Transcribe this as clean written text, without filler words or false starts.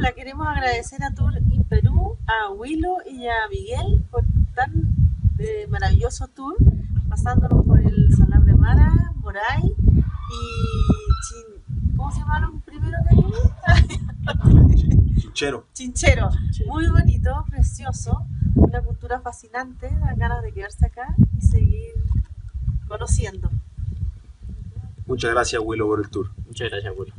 la queremos agradecer a Tour in Perú, a Willow y a Miguel por tan maravilloso tour, pasándonos por el Salar de Mara, Moray y ¿cómo se llamaron primero que vimos? Chinchero. Chinchero. Muy bonito, precioso, una cultura fascinante, dan ganas de quedarse acá y seguir conociendo. Muchas gracias, Willow, por el tour. Muchas gracias, Willow.